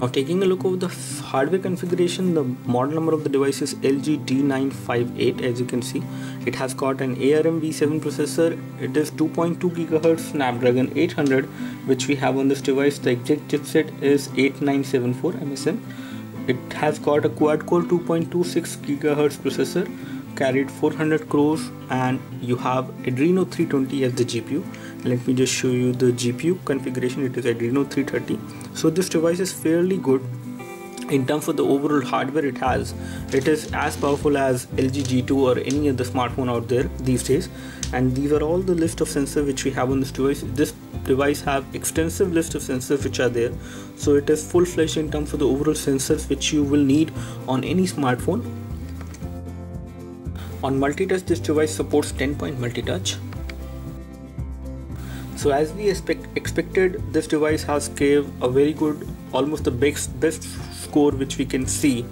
Now taking a look over the hardware configuration, the model number of the device is LG D958. As you can see, it has got an ARM V7 processor. It is 2.2 GHz Snapdragon 800 which we have on this device. The exact chipset is 8974 MSM. It has got a quad-core 2.26 GHz processor, carried 400 crores, and you have Adreno 320 as the GPU. Let me just show you the GPU configuration. It is Adreno 330. So this device is fairly good in terms of the overall hardware it has. It is as powerful as LG G2 or any other smartphone out there these days. And these are all the list of sensors which we have on this device. This device have extensive list of sensors which are there, so it is full-fledged in terms of the overall sensors which you will need on any smartphone. On multi-touch, this device supports 10-point multi-touch. So as we expected, this device has gave a very good, almost the best score which we can see.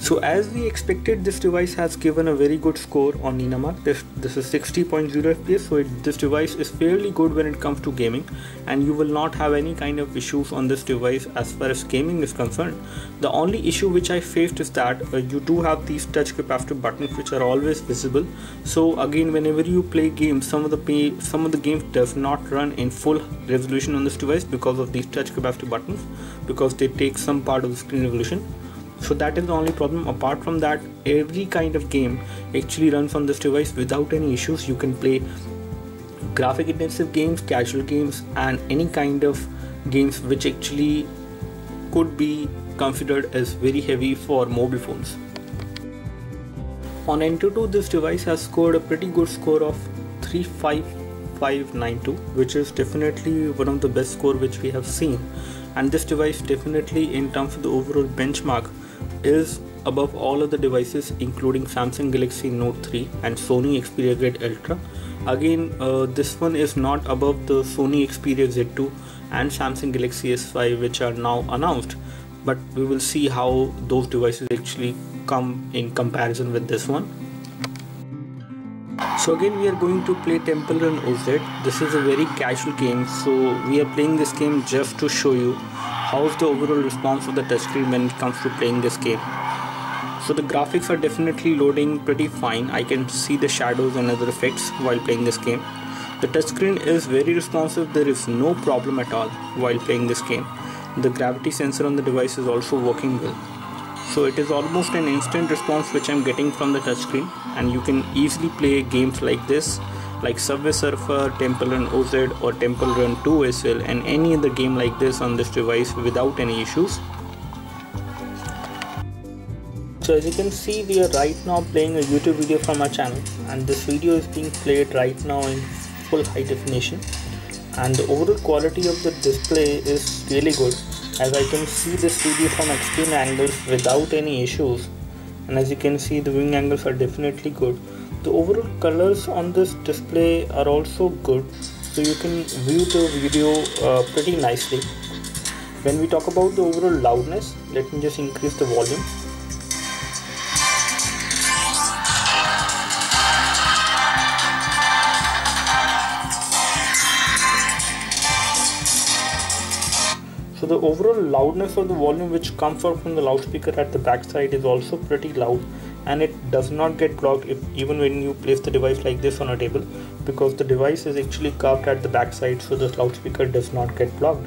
So as we expected, this device has given a very good score on Ninamark. This is 60.0 FPS, so this device is fairly good when it comes to gaming, and you will not have any kind of issues on this device as far as gaming is concerned. The only issue which I faced is that you do have these touch capacitive buttons which are always visible. So again, whenever you play games, some of the games does not run in full resolution on this device because of these touch capacitive buttons, because they take some part of the screen resolution. So that is the only problem. Apart from that, every kind of game actually runs on this device without any issues. You can play graphic intensive games, casual games, and any kind of games which actually could be considered as very heavy for mobile phones. On AnTuTu, this device has scored a pretty good score of 35592, which is definitely one of the best score which we have seen. And this device definitely, in terms of the overall benchmark, is above all other devices including Samsung Galaxy Note 3 and Sony Xperia Z Ultra. Again, this one is not above the Sony Xperia Z2 and Samsung Galaxy S5 which are now announced, but we will see how those devices actually come in comparison with this one. So again, we are going to play Temple Run OZ. This is a very casual game, so we are playing this game just to show you how is the overall response of the touchscreen when it comes to playing this game. So the graphics are definitely loading pretty fine. I can see the shadows and other effects while playing this game. The touchscreen is very responsive. There is no problem at all while playing this game. The gravity sensor on the device is also working well. So it is almost an instant response which I'm getting from the touchscreen, and you can easily play games like this, like Subway Surfer, Temple Run OZ, or Temple Run 2 as well, and any other game like this on this device without any issues. So as you can see, we are right now playing a YouTube video from our channel, and this video is being played right now in full high definition, and the overall quality of the display is really good, as I can see this video from extreme angles without any issues. And as you can see, the viewing angles are definitely good. The overall colors on this display are also good, so you can view the video pretty nicely. When we talk about the overall loudness, let me just increase the volume. So the overall loudness of the volume which comes out from the loudspeaker at the backside is also pretty loud, and it does not get blocked even when you place the device like this on a table, because the device is actually curved at the backside, so the loudspeaker does not get blocked.